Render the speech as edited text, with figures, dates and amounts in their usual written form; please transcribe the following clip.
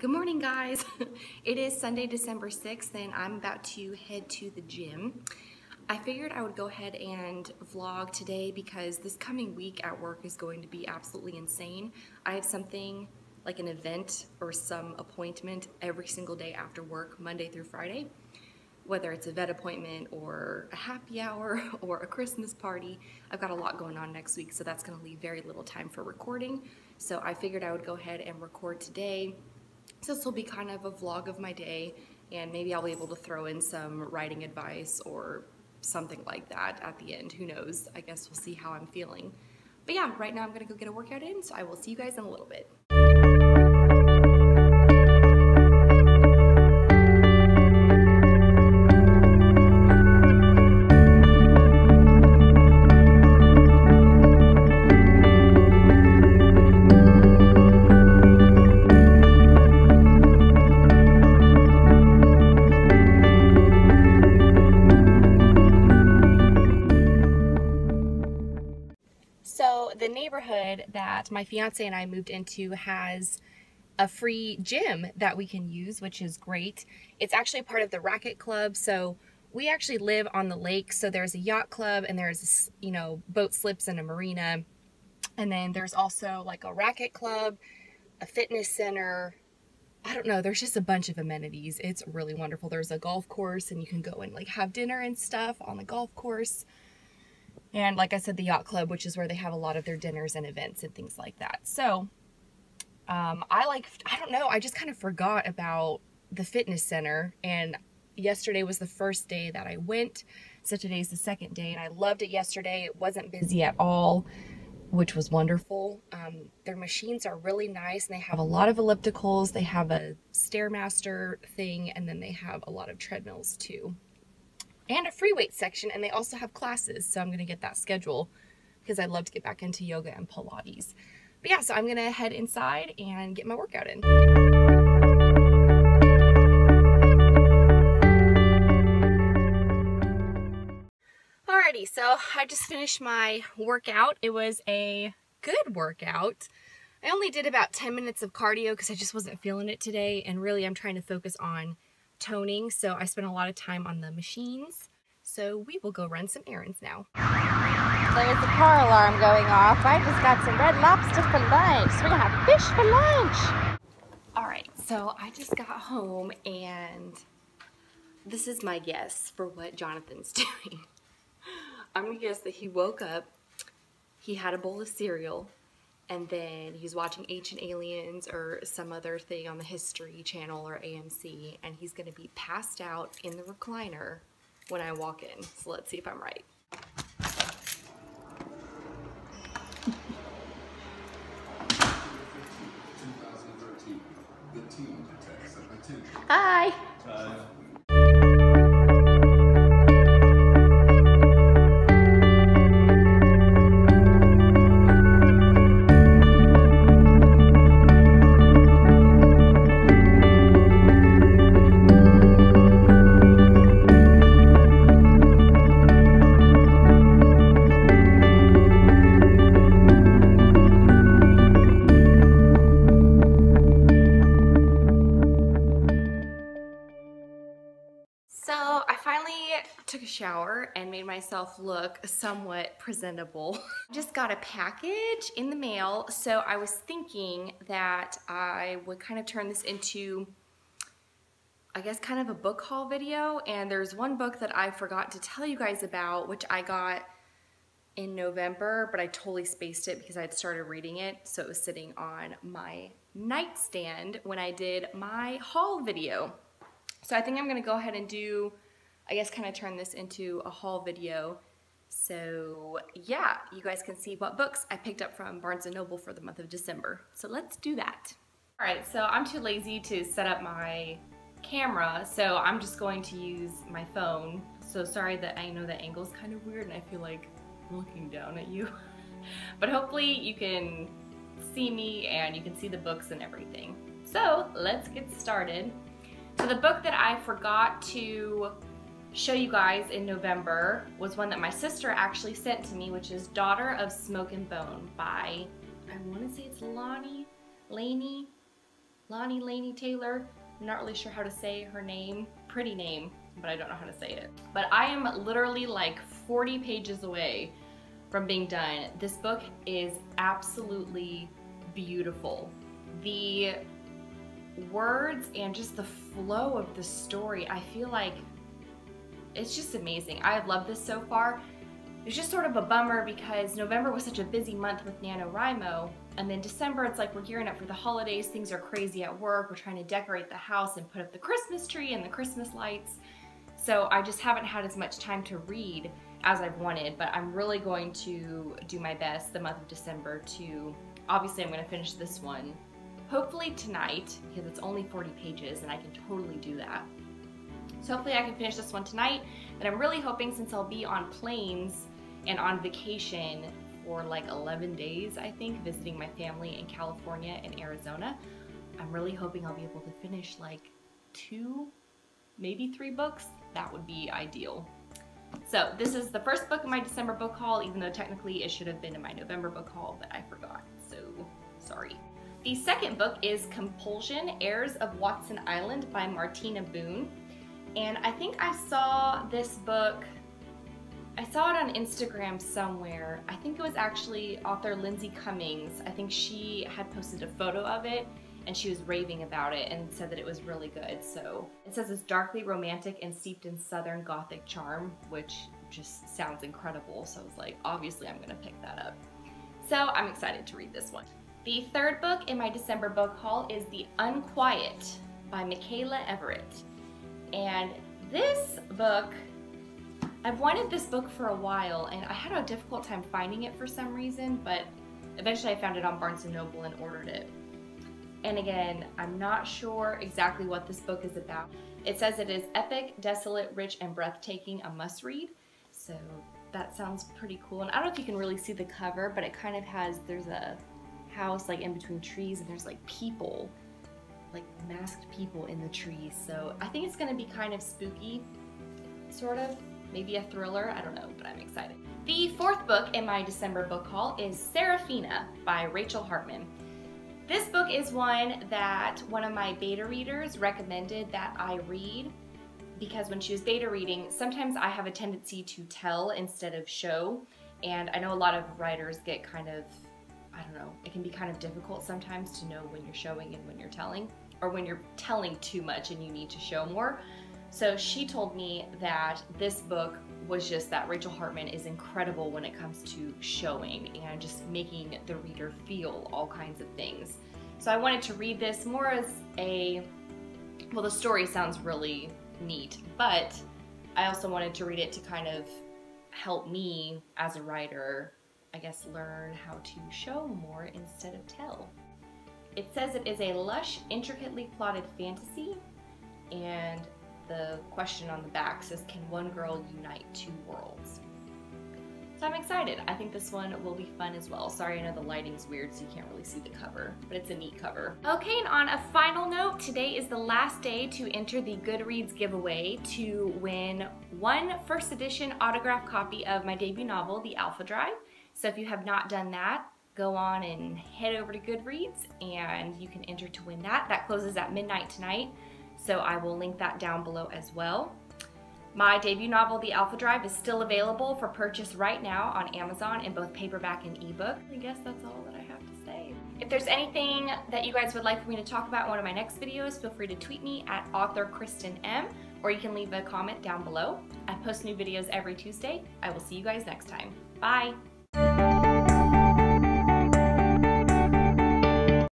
Good morning, guys. It is Sunday, December 6th, and I'm about to head to the gym. I figured I would go ahead and vlog today because this coming week at work is going to be absolutely insane. I have something like an event or some appointment every single day after work, Monday through Friday, whether it's a vet appointment or a happy hour or a Christmas party. I've got a lot going on next week, so that's gonna leave very little time for recording. So I figured I would go ahead and record today. So this will be kind of a vlog of my day, and maybe I'll be able to throw in some writing advice or something like that at the end. Who knows? I guess we'll see how I'm feeling. But yeah, right now I'm gonna go get a workout in, so I will see you guys in a little bit. The neighborhood that my fiance and I moved into has a free gym that we can use, which is great. It's actually part of the Racquet Club, so we actually live on the lake, so there's a yacht club and there's, you know, boat slips and a marina, and then there's also like a racquet club, a fitness center. I don't know, there's just a bunch of amenities. It's really wonderful. There's a golf course and you can go and like have dinner and stuff on the golf course. And like I said, the yacht club, which is where they have a lot of their dinners and events and things like that. So I don't know, I just kind of forgot about the fitness center, and yesterday was the first day that I went. So today's the second day, and I loved it yesterday. It wasn't busy at all, which was wonderful. Their machines are really nice, and they have a lot of ellipticals. They have a Stairmaster thing, and then they have a lot of treadmills too, and a free weight section, and they also have classes. So I'm gonna get that schedule because I'd love to get back into yoga and Pilates. But yeah, so I'm gonna head inside and get my workout in. Alrighty, so I just finished my workout. It was a good workout. I only did about 10 minutes of cardio because I just wasn't feeling it today, and really I'm trying to focus on toning, so I spent a lot of time on the machines. So we will go run some errands now. There's the car alarm going off. I just got some red lobster for lunch. We're gonna have fish for lunch. All right, so I just got home, and this is my guess for what Jonathan's doing. I'm gonna guess that he woke up, he had a bowl of cereal, and then he's watching Ancient Aliens or some other thing on the History Channel or AMC, and he's gonna be passed out in the recliner when I walk in. So let's see if I'm right. Hi. Hi. Shower and made myself look somewhat presentable. Just got a package in the mail, so I was thinking that I would kind of turn this into, I guess, kind of a book haul video, and there's one book that I forgot to tell you guys about, which I got in November, but I totally spaced it because I had started reading it, so it was sitting on my nightstand when I did my haul video. So I think I'm gonna go ahead and do, I guess, kind of turn this into a haul video. So yeah, you guys can see what books I picked up from Barnes & Noble for the month of December. So let's do that. All right, so I'm too lazy to set up my camera, so I'm just going to use my phone. So sorry that I know the angle's kind of weird and I feel like I'm looking down at you. But hopefully you can see me and you can see the books and everything. So let's get started. So the book that I forgot to show you guys in November was one that my sister actually sent to me, which is Daughter of Smoke and Bone by, I want to say it's Laini Laini Taylor. I'm not really sure how to say her name. Pretty name, but I don't know how to say it. But I am literally like 40 pages away from being done. This book is absolutely beautiful. The words and just the flow of the story, I feel like it's just amazing. I have loved this so far. It's just sort of a bummer because November was such a busy month with NaNoWriMo, and then December it's like we're gearing up for the holidays, things are crazy at work, we're trying to decorate the house and put up the Christmas tree and the Christmas lights. So I just haven't had as much time to read as I've wanted, but I'm really going to do my best the month of December to, obviously I'm going to finish this one, hopefully tonight, because it's only 40 pages and I can totally do that. So hopefully I can finish this one tonight, and I'm really hoping, since I'll be on planes and on vacation for like 11 days, I think, visiting my family in California and Arizona, I'm really hoping I'll be able to finish like 2, maybe 3 books. That would be ideal. So this is the first book in my December book haul, even though technically it should have been in my November book haul, but I forgot, so sorry. The second book is Compulsion, Heirs of Watson Island by Martina Boone. And I think I saw this book, I saw it on Instagram somewhere. I think it was actually author Lindsay Cummings. I think she had posted a photo of it, and she was raving about it and said that it was really good. So it says it's darkly romantic and steeped in Southern Gothic charm, which just sounds incredible. So I was like, obviously I'm gonna pick that up. So I'm excited to read this one. The third book in my December book haul is The Unquiet by Mikaela Everett. And this book, I've wanted this book for a while and I had a difficult time finding it for some reason, but eventually I found it on Barnes & Noble and ordered it. And again, I'm not sure exactly what this book is about. It says it is epic, desolate, rich, and breathtaking, a must-read. So that sounds pretty cool. And I don't know if you can really see the cover, but it kind of has, there's a house like in between trees and there's like people, like masked people in the trees. So I think it's gonna be kind of spooky, sort of. Maybe a thriller, I don't know, but I'm excited. The fourth book in my December book haul is Seraphina by Rachel Hartman. This book is one that one of my beta readers recommended that I read, because when she was beta reading, sometimes I have a tendency to tell instead of show, and I know a lot of writers get kind of, I don't know, it can be kind of difficult sometimes to know when you're showing and when you're telling, or when you're telling too much and you need to show more. So she told me that this book was just that Rachel Hartman is incredible when it comes to showing and just making the reader feel all kinds of things. So I wanted to read this more as a, well, the story sounds really neat, but I also wanted to read it to kind of help me as a writer, I guess, learn how to show more instead of tell. It says it is a lush, intricately plotted fantasy, and the question on the back says, can one girl unite two worlds? So I'm excited. I think this one will be fun as well. Sorry, I know the lighting's weird so you can't really see the cover, but it's a neat cover. Okay, and on a final note, today is the last day to enter the Goodreads giveaway to win one first edition autographed copy of my debut novel, The Alpha Drive. So if you have not done that, go on and head over to Goodreads and you can enter to win that. That closes at midnight tonight. So I will link that down below as well. My debut novel, The Alpha Drive, is still available for purchase right now on Amazon in both paperback and ebook. I guess that's all that I have to say. If there's anything that you guys would like for me to talk about in one of my next videos, feel free to tweet me at @authorKristenM, or you can leave a comment down below. I post new videos every Tuesday. I will see you guys next time. Bye.